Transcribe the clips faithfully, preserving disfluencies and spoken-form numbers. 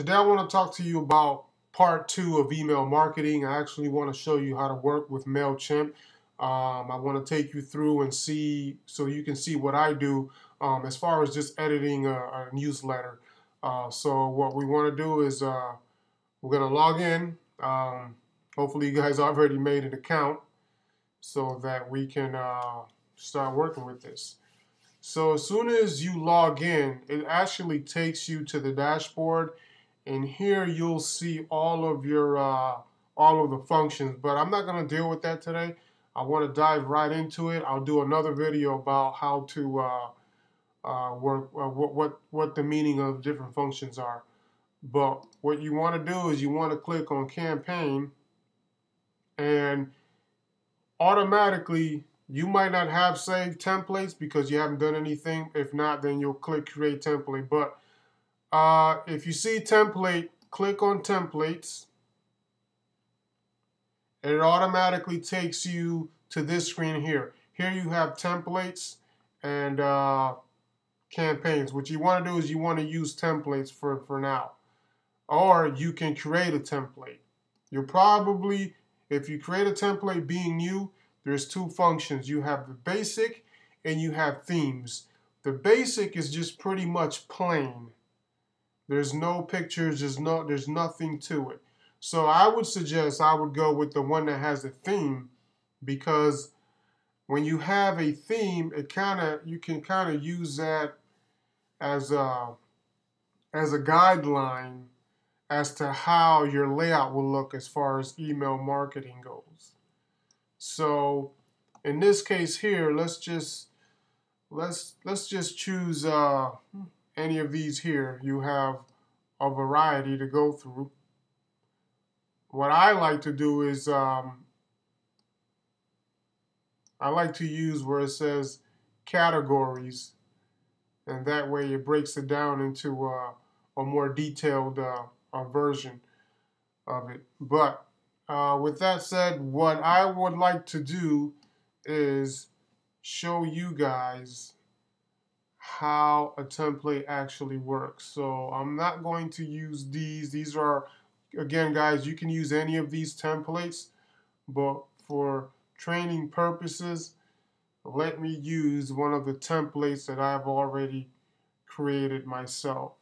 Today I want to talk to you about part two of email marketing. I actually want to show you how to work with MailChimp. Um, I want to take you through and see, so you can see what I do um, as far as just editing a, a newsletter. Uh, so what we want to do is uh, we're going to log in. Um, hopefully you guys already made an account so that we can uh, start working with this. So as soon as you log in, it actually takes you to the dashboard, and here you'll see all of your uh, all of the functions. But I'm not going to deal with that today. I want to dive right into it. I'll do another video about how to uh, uh, work, uh, what what what the meaning of different functions are. But what you want to do is you want to click on campaign, and automatically. You might not have saved templates because you haven't done anything. If not, then you'll click Create Template. But uh, if you see template, click on Templates. And it automatically takes you to this screen here. Here you have templates and uh, campaigns. What you want to do is you want to use templates for, for now. Or you can create a template. You'll probably, if you create a template being new, there's two functions. You have the basic and you have themes. The basic is just pretty much plain. There's no pictures, there's no there's nothing to it. So I would suggest I would go with the one that has a theme, because when you have a theme, it kind of you can kind of use that as a as a guideline as to how your layout will look as far as email marketing goes. So in this case here, let's just let's let's just choose uh, any of these here. You have a variety to go through. What I like to do is um, I like to use where it says categories, and that way it breaks it down into uh, a more detailed uh, uh, version of it. But Uh, with that said, what I would like to do is show you guys how a template actually works. So I'm not going to use these. These are, again, guys, you can use any of these templates, but for training purposes, let me use one of the templates that I've already created myself.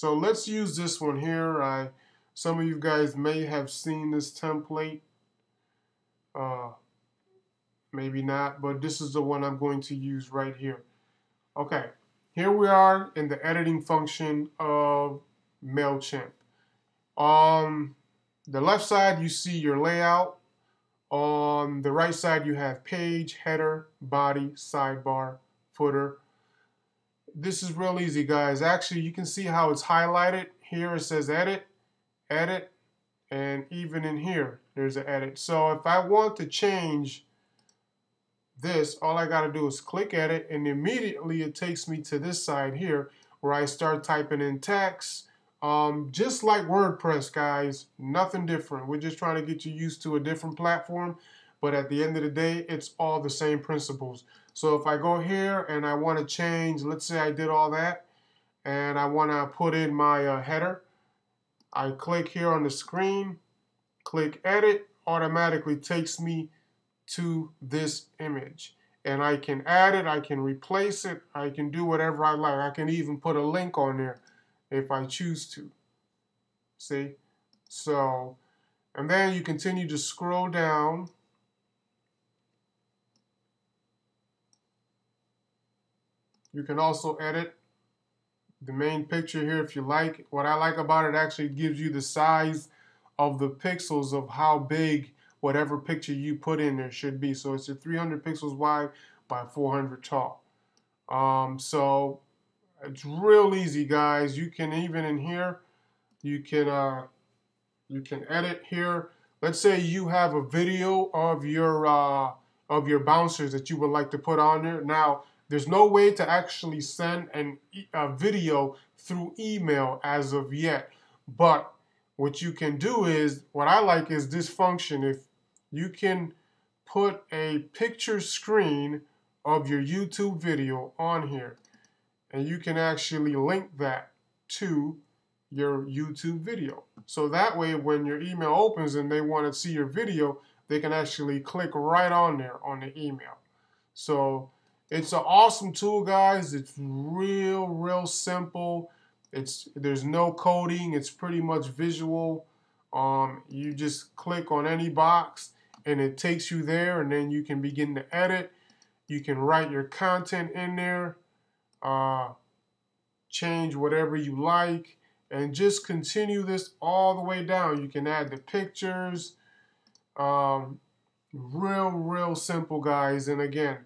So let's use this one here. I, some of you guys may have seen this template. Uh, maybe not, but this is the one I'm going to use right here. Okay, here we are in the editing function of MailChimp. On the left side, you see your layout. On the right side, you have page, header, body, sidebar, footer. This is real easy, guys. Actually, you can see how it's highlighted. Here it says edit, edit, and even in here, there's an edit. So if I want to change this, all I got to do is click edit, and immediately it takes me to this side here where I start typing in text. Um, just like WordPress, guys, nothing different. We're just trying to get you used to a different platform. But at the end of the day, it's all the same principles. So if I go here and I want to change, let's say I did all that, and I want to put in my uh, header, I click here on the screen, click edit, automatically takes me to this image. And I can add it, I can replace it, I can do whatever I like. I can even put a link on there if I choose to. See? So, and then you continue to scroll down. You can also edit the main picture here if you like. What I like about it, actually gives you the size of the pixels of how big whatever picture you put in there should be. So it's a three hundred pixels wide by four hundred tall. Um, so it's real easy, guys. You can even in here, you can uh, you can edit here. Let's say you have a video of your uh, of your bouncers that you would like to put on there now. There's no way to actually send an e a video through email as of yet. But what you can do is, what I like is this function. If you can put a picture screen of your YouTube video on here, and you can actually link that to your YouTube video. So that way when your email opens and they want to see your video, they can actually click right on there on the email. So it's an awesome tool, guys. It's real, real simple. It's there's no coding. It's pretty much visual. Um, you just click on any box and it takes you there, and then you can begin to edit. You can write your content in there, uh, change whatever you like, and just continue this all the way down. You can add the pictures. Um, real, real simple, guys. And again,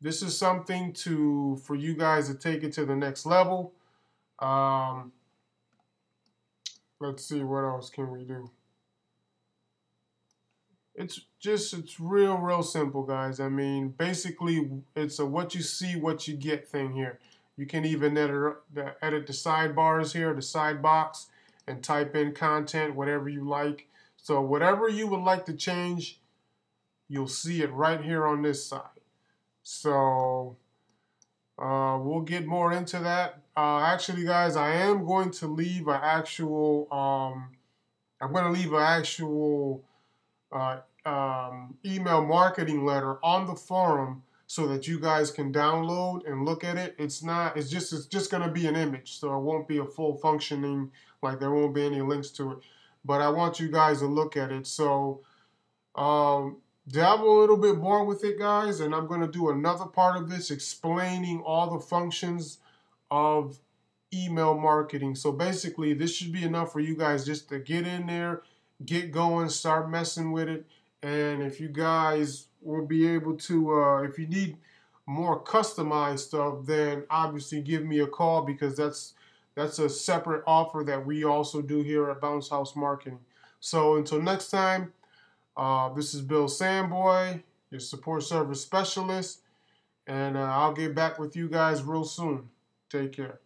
this is something to for you guys to take it to the next level. Um, let's see, what else can we do? It's just, it's real, real simple, guys. I mean, basically, it's a what you see, what you get thing here. You can even edit, edit the sidebars here, the side box, and type in content, whatever you like. So whatever you would like to change, you'll see it right here on this side. So uh, we'll get more into that. Uh, actually, guys, I am going to leave an actual, um, I'm going to leave an actual uh, um, email marketing letter on the forum so that you guys can download and look at it. It's not, it's just, it's just going to be an image, so it won't be a full functioning, like there won't be any links to it. But I want you guys to look at it. So um, dabble a little bit more with it, guys, and I'm going to do another part of this explaining all the functions of email marketing. So basically, this should be enough for you guys just to get in there, get going, start messing with it. And if you guys will be able to, uh, if you need more customized stuff, then obviously give me a call, because that's That's a separate offer that we also do here at Bounce House Marketing. So until next time, uh, this is Bill Sandboy, your support service specialist, and uh, I'll get back with you guys real soon. Take care.